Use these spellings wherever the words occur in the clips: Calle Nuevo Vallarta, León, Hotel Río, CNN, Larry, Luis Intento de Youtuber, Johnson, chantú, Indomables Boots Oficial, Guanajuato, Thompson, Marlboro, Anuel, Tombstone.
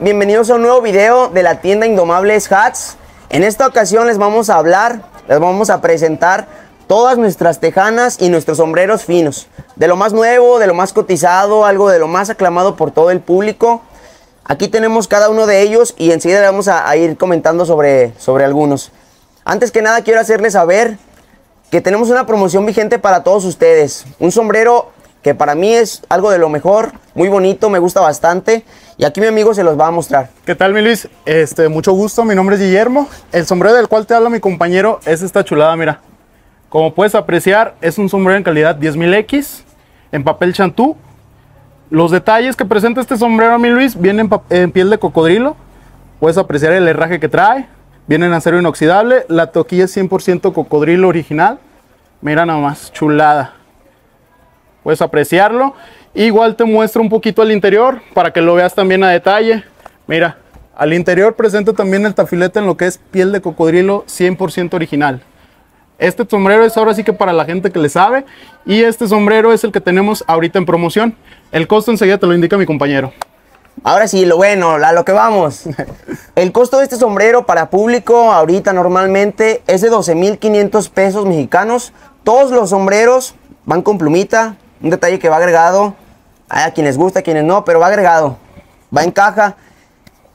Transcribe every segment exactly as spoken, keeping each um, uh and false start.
Bienvenidos a un nuevo video de la tienda Indomables Hats. En esta ocasión les vamos a hablar, les vamos a presentar todas nuestras tejanas y nuestros sombreros finos. De lo más nuevo, de lo más cotizado, algo de lo más aclamado por todo el público. Aquí tenemos cada uno de ellos y enseguida vamos a, a ir comentando sobre, sobre algunos. Antes que nada quiero hacerles saber que tenemos una promoción vigente para todos ustedes. Un sombrero que para mí es algo de lo mejor, muy bonito, me gusta bastante. Y aquí mi amigo se los va a mostrar. ¿Qué tal, mi Luis? Este, mucho gusto, mi nombre es Guillermo. El sombrero del cual te habla mi compañero es esta chulada, mira. Como puedes apreciar, es un sombrero en calidad diez mil equis, en papel chantú. Los detalles que presenta este sombrero, mi Luis, vienen en, en piel de cocodrilo. Puedes apreciar el herraje que trae. Viene en acero inoxidable. La toquilla es cien por ciento cocodrilo original. Mira nada más, chulada. Puedes apreciarlo. Igual te muestro un poquito el interior para que lo veas también a detalle. Mira, al interior presenta también el tafilete en lo que es piel de cocodrilo cien por ciento original. Este sombrero es ahora sí que para la gente que le sabe. Y este sombrero es el que tenemos ahorita en promoción. El costo enseguida te lo indica mi compañero. Ahora sí, lo bueno, a lo que vamos. El costo de este sombrero para público ahorita normalmente es de doce mil quinientos pesos mexicanos. Todos los sombreros van con plumita. Un detalle que va agregado, a quienes gusta, a quienes no, pero va agregado, va en caja.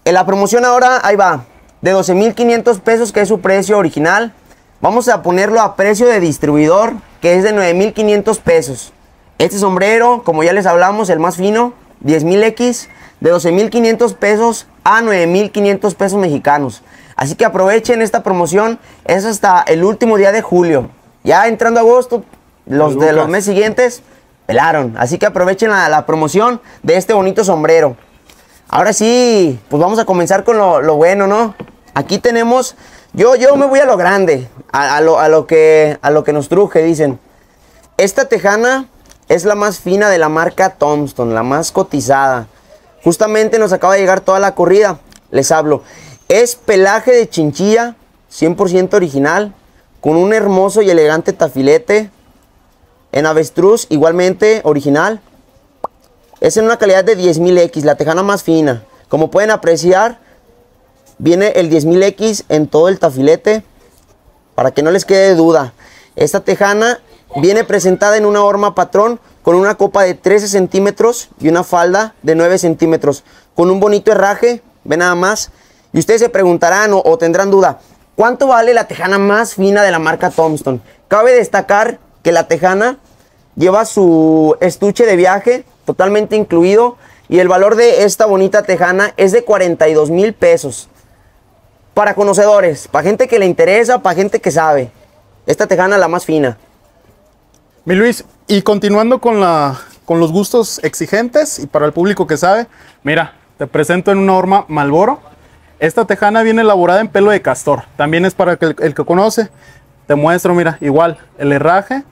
En la promoción ahora, ahí va, de doce mil quinientos pesos, que es su precio original. Vamos a ponerlo a precio de distribuidor, que es de nueve mil quinientos pesos. Este sombrero, como ya les hablamos, el más fino, diez mil equis, de doce mil quinientos pesos a nueve mil quinientos pesos mexicanos. Así que aprovechen esta promoción, es hasta el último día de julio. Ya entrando agosto, los de los meses siguientes pelaron, así que aprovechen la, la promoción de este bonito sombrero. Ahora sí, pues vamos a comenzar con lo, lo bueno, ¿no? Aquí tenemos, yo, yo me voy a lo grande, a, a, lo, a, lo que, a lo que nos truje, dicen. Esta tejana es la más fina de la marca Tombstone, la más cotizada. Justamente nos acaba de llegar toda la corrida, les hablo. Es pelaje de chinchilla, cien por ciento original, con un hermoso y elegante tafilete. En avestruz, igualmente original. Es en una calidad de diez mil equis, la tejana más fina. Como pueden apreciar, viene el diez mil equis en todo el tafilete. Para que no les quede duda. Esta tejana viene presentada en una horma patrón con una copa de trece centímetros y una falda de nueve centímetros. Con un bonito herraje, ve nada más. Y ustedes se preguntarán o, o tendrán duda, ¿cuánto vale la tejana más fina de la marca Tombstone? Cabe destacar que la tejana lleva su estuche de viaje totalmente incluido. Y el valor de esta bonita tejana es de cuarenta y dos mil pesos. Para conocedores, para gente que le interesa, para gente que sabe. Esta tejana la más fina. Mi Luis, y continuando con, la, con los gustos exigentes y para el público que sabe. Mira, te presento en una horma Marlboro. Esta tejana viene elaborada en pelo de castor. También es para el, el que conoce. Te muestro, mira, igual el herraje.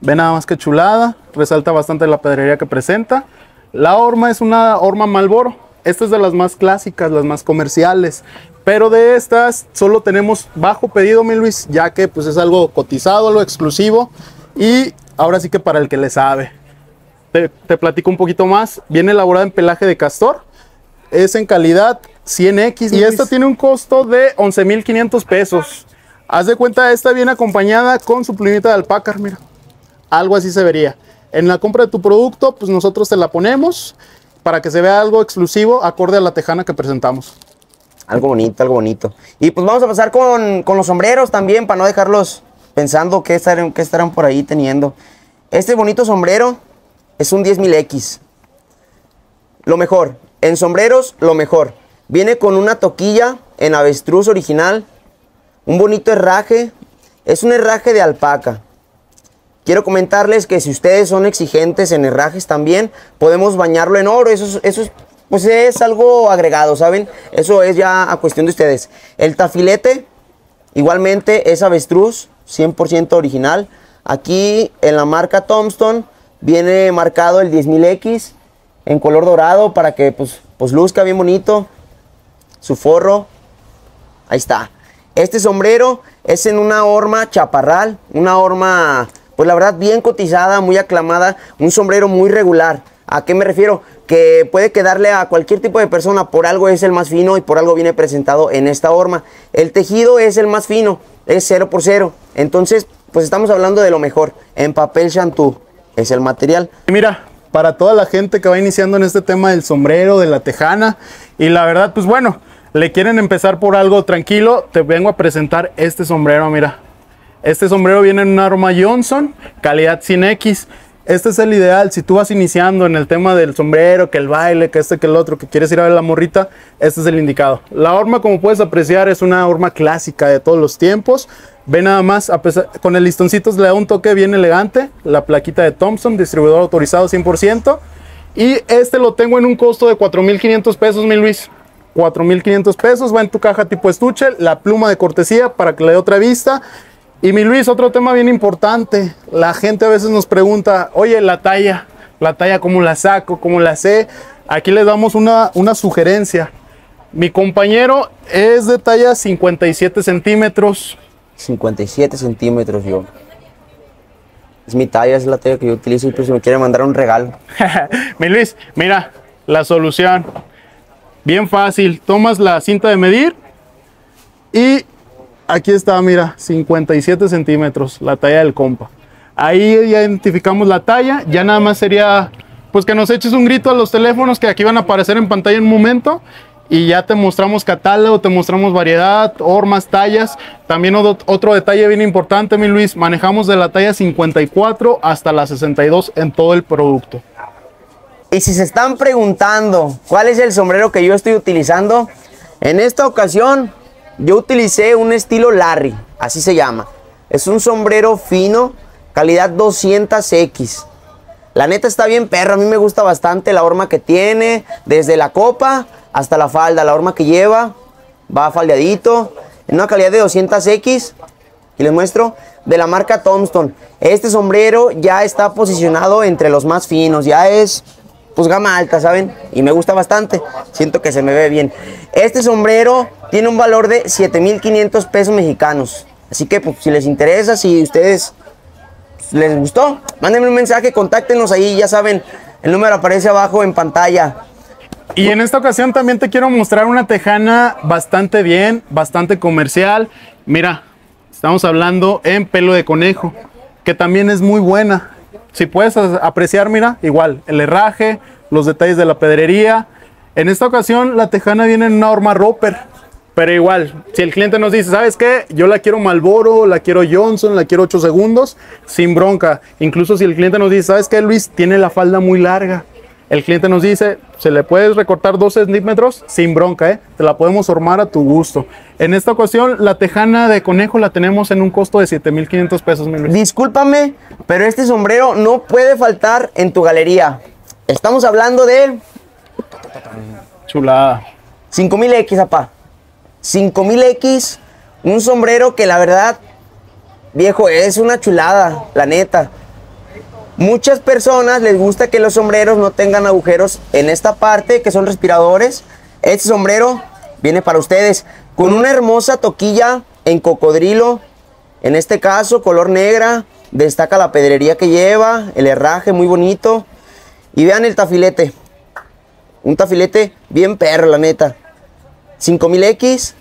Ve nada más que chulada, resalta bastante la pedrería que presenta. La horma es una horma Marlboro. Esta es de las más clásicas, las más comerciales. Pero de estas solo tenemos bajo pedido, mi Luis, ya que pues es algo cotizado, algo exclusivo. Y ahora sí que para el que le sabe. Te, te platico un poquito más. Viene elaborada en pelaje de castor. Es en calidad cien equis. Y esta tiene un costo de once mil quinientos pesos. Haz de cuenta, esta viene acompañada con su plumita de alpaca, mira. Algo así se vería. En la compra de tu producto, pues nosotros te la ponemos para que se vea algo exclusivo acorde a la tejana que presentamos. Algo bonito, algo bonito. Y pues vamos a pasar con, con los sombreros también, para no dejarlos pensando qué estarán, qué estarán por ahí teniendo. Este bonito sombrero es un diez mil equis. Lo mejor. En sombreros, lo mejor. Viene con una toquilla en avestruz original. Un bonito herraje. Es un herraje de alpaca. Quiero comentarles que si ustedes son exigentes en herrajes también, podemos bañarlo en oro. Eso, eso es, pues es algo agregado, ¿saben? Eso es ya a cuestión de ustedes. El tafilete, igualmente, es avestruz, cien por ciento original. Aquí, en la marca Tombstone, viene marcado el diez mil equis en color dorado para que pues, pues luzca bien bonito. Su forro, ahí está. Este sombrero es en una horma chaparral, una horma... pues la verdad bien cotizada, muy aclamada, un sombrero muy regular. ¿A qué me refiero? Que puede quedarle a cualquier tipo de persona, por algo es el más fino y por algo viene presentado en esta horma. El tejido es el más fino, es cero por cero, entonces pues estamos hablando de lo mejor. En papel chantú es el material. Mira, para toda la gente que va iniciando en este tema del sombrero, de la tejana, y la verdad pues bueno, le quieren empezar por algo tranquilo, te vengo a presentar este sombrero. Mira, este sombrero viene en una horma Johnson, calidad sin X. Este es el ideal, si tú vas iniciando en el tema del sombrero, que el baile, que este, que el otro, que quieres ir a ver la morrita, este es el indicado. La horma, como puedes apreciar, es una horma clásica de todos los tiempos. Ve nada más, a pesar, con el listoncitos le da un toque bien elegante. La plaquita de Thompson, distribuidor autorizado cien por ciento. Y este lo tengo en un costo de cuatro mil quinientos pesos, mi Luis. cuatro mil quinientos pesos, va en tu caja tipo estuche, la pluma de cortesía para que le dé otra vista. Y mi Luis, otro tema bien importante, la gente a veces nos pregunta, oye, la talla, la talla, ¿cómo la saco? ¿Cómo la sé? Aquí les damos una, una sugerencia. Mi compañero es de talla cincuenta y siete centímetros. cincuenta y siete centímetros yo. Es mi talla, es la talla que yo utilizo, y pues si me quiere mandar un regalo. Mi Luis, mira, la solución, bien fácil, tomas la cinta de medir y... aquí está, mira, cincuenta y siete centímetros, la talla del compa. Ahí ya identificamos la talla, ya nada más sería, pues que nos eches un grito a los teléfonos que aquí van a aparecer en pantalla en un momento, y ya te mostramos catálogo, te mostramos variedad, hormas, tallas. También otro detalle bien importante, mi Luis, manejamos de la talla cincuenta y cuatro hasta la sesenta y dos en todo el producto. Y si se están preguntando cuál es el sombrero que yo estoy utilizando, en esta ocasión... yo utilicé un estilo Larry, así se llama. Es un sombrero fino, calidad doscientos equis. La neta está bien perro, a mí me gusta bastante la horma que tiene, desde la copa hasta la falda. La horma que lleva va faldeadito, en una calidad de doscientos equis. Y les muestro, de la marca Tombstone. Este sombrero ya está posicionado entre los más finos, ya es... pues gama alta, ¿saben? Y me gusta bastante. Siento que se me ve bien. Este sombrero tiene un valor de siete mil quinientos pesos mexicanos. Así que pues, si les interesa, si ustedes les gustó, mándenme un mensaje, contáctenos ahí, ya saben. El número aparece abajo en pantalla. Y en esta ocasión también te quiero mostrar una tejana bastante bien, bastante comercial. Mira, estamos hablando en pelo de conejo, que también es muy buena. Si puedes apreciar, mira, igual, el herraje, los detalles de la pedrería. En esta ocasión, la tejana viene en una horma roper. Pero igual, si el cliente nos dice, ¿sabes qué? Yo la quiero Marlboro, la quiero Johnson, la quiero ocho segundos, sin bronca. Incluso si el cliente nos dice, ¿sabes qué, Luis? Tiene la falda muy larga. El cliente nos dice, ¿se le puedes recortar dos centímetros? Sin bronca, ¿eh? Te la podemos hormar a tu gusto. En esta ocasión, la tejana de conejo la tenemos en un costo de siete mil quinientos pesos. Discúlpame, pero este sombrero no puede faltar en tu galería. Estamos hablando de... chulada. cinco mil equis, papá. cinco mil equis, un sombrero que la verdad, viejo, es una chulada, la neta. Muchas personas les gusta que los sombreros no tengan agujeros en esta parte, que son respiradores. Este sombrero viene para ustedes con una hermosa toquilla en cocodrilo. En este caso, color negra. Destaca la pedrería que lleva, el herraje muy bonito. Y vean el tafilete. Un tafilete bien perro, la neta. cinco mil equis,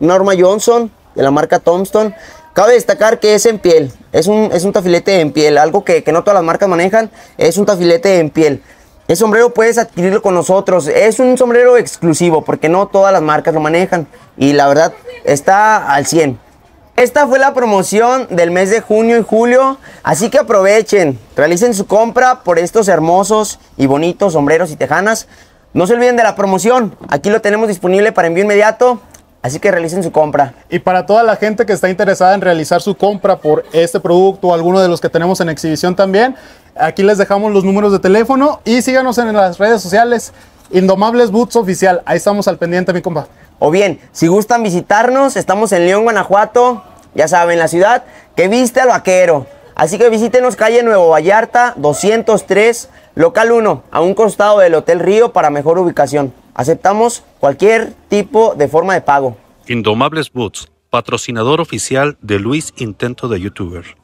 una horma Johnson de la marca Tombstone. Cabe destacar que es en piel, es un, es un tafilete en piel, algo que, que no todas las marcas manejan, es un tafilete en piel. El sombrero puedes adquirirlo con nosotros, es un sombrero exclusivo porque no todas las marcas lo manejan y la verdad está al cien. Esta fue la promoción del mes de junio y julio, así que aprovechen, realicen su compra por estos hermosos y bonitos sombreros y tejanas. No se olviden de la promoción, aquí lo tenemos disponible para envío inmediato. Así que realicen su compra. Y para toda la gente que está interesada en realizar su compra por este producto o alguno de los que tenemos en exhibición también, aquí les dejamos los números de teléfono y síganos en las redes sociales. Indomables Boots Oficial, ahí estamos al pendiente, mi compa. O bien, si gustan visitarnos, estamos en León, Guanajuato, ya saben, la ciudad que viste al vaquero. Así que visítenos calle Nuevo Vallarta, doscientos tres, local uno, a un costado del Hotel Río para mejor ubicación. Aceptamos cualquier tipo de forma de pago. Indomables Boots, patrocinador oficial de Luis Intento de Youtuber.